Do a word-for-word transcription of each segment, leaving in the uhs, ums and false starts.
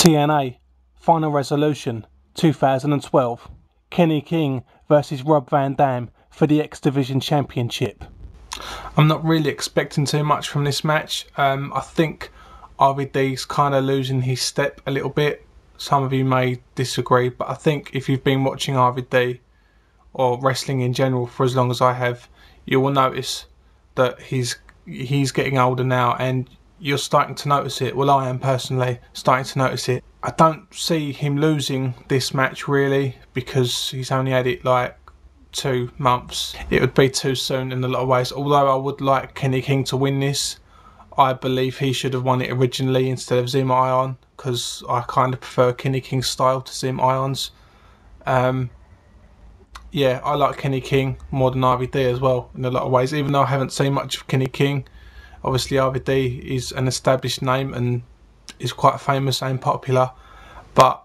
T N A Final Resolution two thousand twelve, Kenny King versus Rob Van Dam for the X Division Championship. I'm not really expecting too much from this match. Um, I think R V D's kind of losing his step a little bit. Some of you may disagree, but I think if you've been watching R V D or wrestling in general for as long as I have, you will notice that he's he's getting older now, and you're starting to notice it. Well, I am personally starting to notice it. I don't see him losing this match really, because he's only had it like two months. It would be too soon in a lot of ways. Although I would like Kenny King to win this. I believe he should have won it originally instead of Zema Ion, because I kind of prefer Kenny King's style to Zema Ion's. Um, yeah, I like Kenny King more than R V D as well in a lot of ways, even though I haven't seen much of Kenny King. Obviously R V D is an established name and is quite famous and popular, but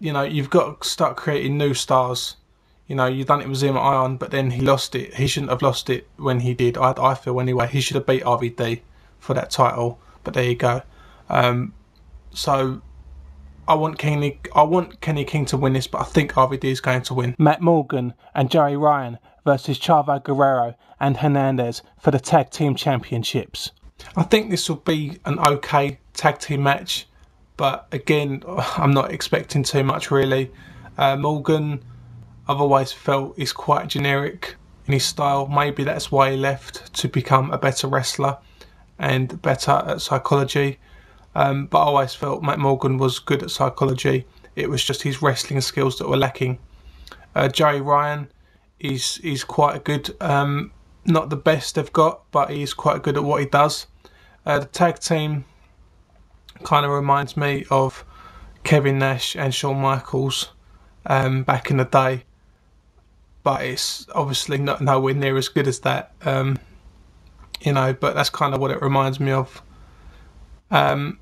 you know, you've got to start creating new stars. You know, you've done it with Zema Ion, but then he lost it. He shouldn't have lost it when he did, I, I feel anyway. He should have beat R V D for that title, but there you go. Um, so I want Kenny, I want Kenny King to win this, but I think R V D is going to win. Matt Morgan and Joey Ryan versus Chavo Guerrero and Hernandez for the Tag Team Championships. I think this will be an okay tag team match, but again, I'm not expecting too much really. Uh, Morgan, I've always felt, is quite generic in his style. Maybe that's why he left, to become a better wrestler and better at psychology. Um, but I always felt Matt Morgan was good at psychology. It was just his wrestling skills that were lacking. Uh, Joey Ryan is is quite good. Um, not the best they've got, but he is quite good at what he does. Uh, the tag team kind of reminds me of Kevin Nash and Shawn Michaels um, back in the day. But it's obviously not nowhere near as good as that. Um, you know, but that's kind of what it reminds me of. Um,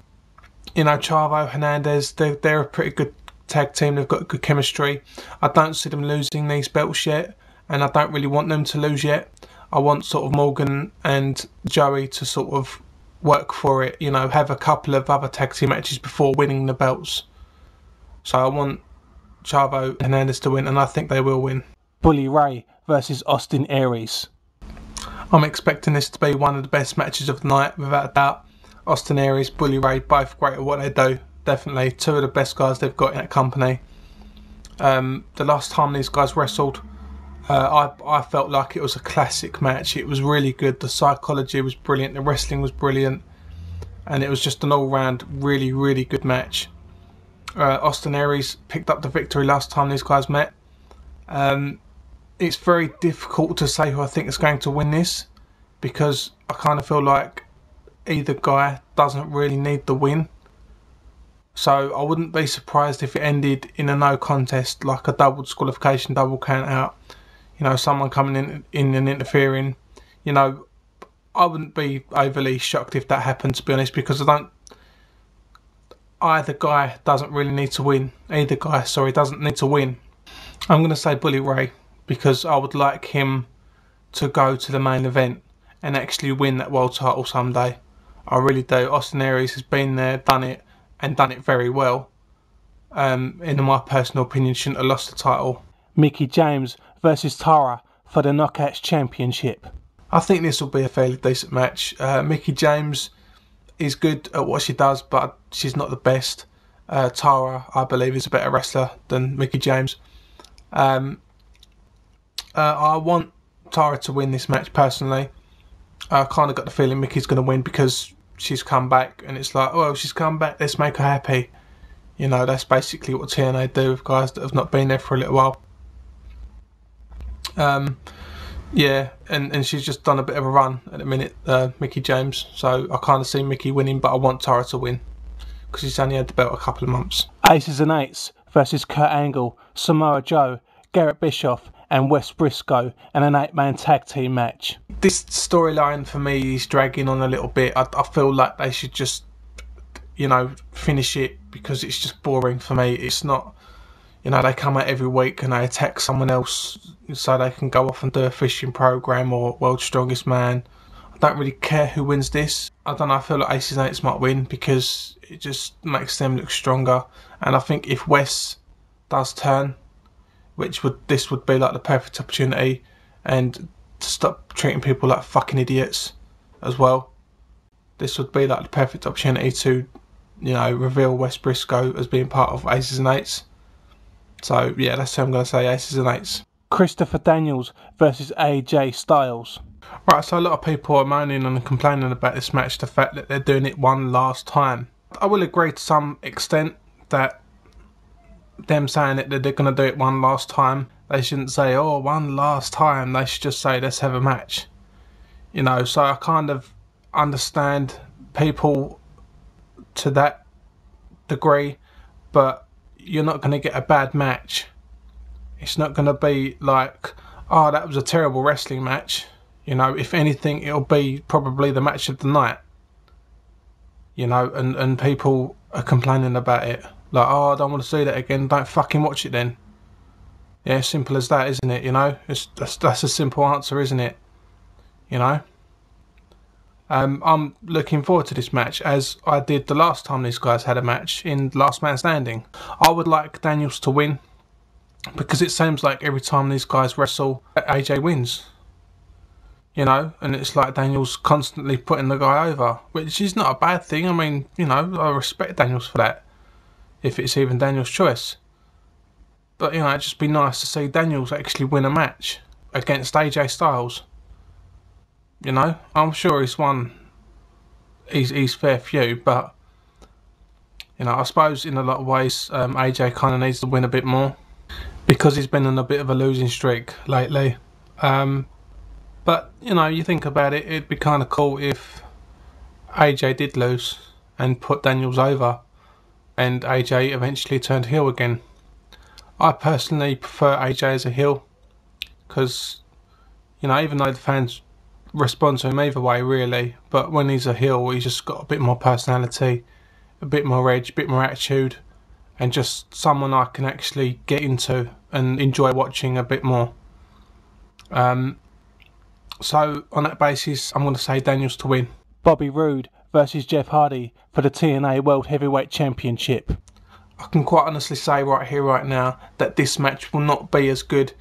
you know, Chavo, Hernandez, they're, they're a pretty good tag team. They've got good chemistry. I don't see them losing these belts yet, and I don't really want them to lose yet. I want sort of Morgan and Joey to sort of work for it, you know, have a couple of other tag team matches before winning the belts. So I want Chavo and Hernandez to win, and I think they will win. Bully Ray versus Austin Aries. I'm expecting this to be one of the best matches of the night, without a doubt. Austin Aries, Bully Ray, both great at what they do. Definitely two of the best guys they've got in that company. Um, the last time these guys wrestled, uh, I, I felt like it was a classic match. It was really good. The psychology was brilliant. The wrestling was brilliant. And it was just an all-round really, really good match. Uh, Austin Aries picked up the victory last time these guys met. Um, it's very difficult to say who I think is going to win this, because I kind of feel like either guy doesn't really need the win. So I wouldn't be surprised if it ended in a no contest, like a double disqualification, double count out. You know, someone coming in, in and interfering. You know, I wouldn't be overly shocked if that happened, to be honest, because I don't... Either guy doesn't really need to win. Either guy, sorry, doesn't need to win. I'm going to say Bully Ray, because I would like him to go to the main event and actually win that world title someday. I really do. Austin Aries has been there, done it, and done it very well. Um, in my personal opinion, shouldn't have lost the title. Mickie James versus Tara for the Knockouts Championship. I think this will be a fairly decent match. Uh, Mickie James is good at what she does, but she's not the best. Uh, Tara, I believe, is a better wrestler than Mickie James. Um, uh, I want Tara to win this match, personally. I kind of got the feeling Mickey's going to win, because she's come back and it's like, oh, well, she's come back, let's make her happy. You know, that's basically what T N A do with guys that have not been there for a little while. Um, yeah, and, and she's just done a bit of a run at the minute, uh, Mickie James. So I kind of see Mickie winning, but I want Tara to win, because she's only had the belt a couple of months. Aces and Eights versus Kurt Angle, Samoa Joe, Garrett Bischoff, and Wes Brisco in an eight-man tag team match. This storyline for me is dragging on a little bit. I, I feel like they should just, you know, finish it, because it's just boring for me. It's not, you know, they come out every week and they attack someone else so they can go off and do a fishing program or World's Strongest Man. I don't really care who wins this. I don't know, I feel like Aces and Eights might win because it just makes them look stronger. And I think if Wes does turn, which would this would be like the perfect opportunity, and to stop treating people like fucking idiots as well. This would be like the perfect opportunity to, you know, reveal Wes Brisco as being part of Aces and Eights. So yeah, that's how I'm going to say Aces and Eights. Christopher Daniels versus A J Styles. Right, so a lot of people are moaning and complaining about this match, the fact that they're doing it one last time. I will agree to some extent that them saying that they're going to do it one last time, they shouldn't say, oh, one last time. They should just say, let's have a match. You know, so I kind of understand people to that degree, but you're not going to get a bad match. It's not going to be like, oh, that was a terrible wrestling match. You know, if anything, it'll be probably the match of the night. You know, and, and people are complaining about it. Like, oh, I don't want to see that again. Don't fucking watch it then. Yeah, simple as that, isn't it? You know, it's, that's, that's a simple answer, isn't it? You know? Um, I'm looking forward to this match, as I did the last time these guys had a match in Last Man Standing. I would like Daniels to win, because it seems like every time these guys wrestle, A J wins. You know, and it's like Daniels constantly putting the guy over, which is not a bad thing. I mean, you know, I respect Daniels for that, if it's even Daniels' choice. But, you know, it'd just be nice to see Daniels actually win a match against A J Styles. You know, I'm sure he's won he's, he's fair few, but, you know, I suppose in a lot of ways, um, A J kind of needs to win a bit more, because he's been on a bit of a losing streak lately. Um, but, you know, you think about it, it'd be kind of cool if A J did lose and put Daniels over and A J eventually turned heel again. I personally prefer A J as a heel because, you know, even though the fans respond to him either way, really, but when he's a heel, he's just got a bit more personality, a bit more edge, a bit more attitude, and just someone I can actually get into and enjoy watching a bit more. Um, so on that basis, I'm going to say Daniels to win. Bobby Roode versus Jeff Hardy for the T N A World Heavyweight Championship. I can quite honestly say right here, right now, that this match will not be as good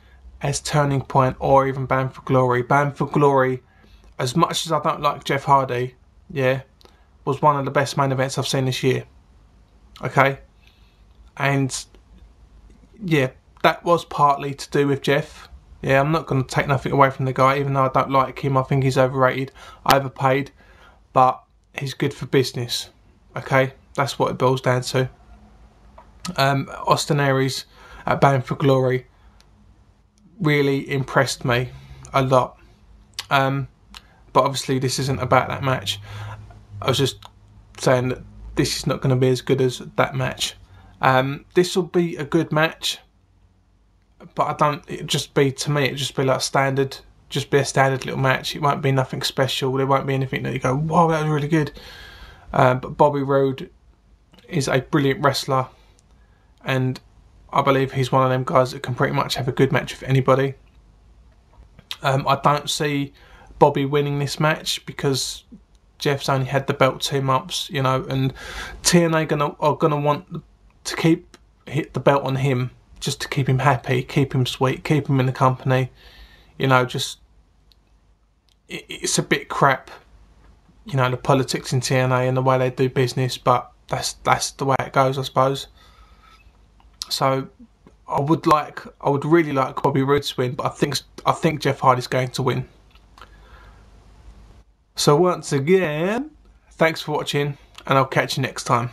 as Turning Point or even Bound for Glory. Bound for Glory, as much as I don't like Jeff Hardy, yeah, was one of the best main events I've seen this year. Okay? And, yeah, that was partly to do with Jeff. Yeah, I'm not going to take nothing away from the guy, even though I don't like him. I think he's overrated, overpaid, but he's good for business. Okay? That's what it boils down to. Um, Austin Aries at Bound for Glory really impressed me a lot. Um, but obviously this isn't about that match. I was just saying that this is not going to be as good as that match. Um, this will be a good match, but I don't, it'll just be, to me, it'll just be like standard, just be a standard little match. It won't be nothing special. There won't be anything that you go, wow, that was really good. Uh, but Bobby Roode is a brilliant wrestler, and I believe he's one of them guys that can pretty much have a good match with anybody. Um, I don't see Bobby winning this match because Jeff's only had the belt two months, you know, and T N A gonna, are going to want to keep hit the belt on him just to keep him happy, keep him sweet, keep him in the company. You know, just, it, it's a bit crap, you know, the politics in T N A and the way they do business, but that's that's the way it goes, I suppose. So I would like, I would really like Bobby Roode to win, but I think I think Jeff Hardy's going to win. So once again, thanks for watching, and I'll catch you next time.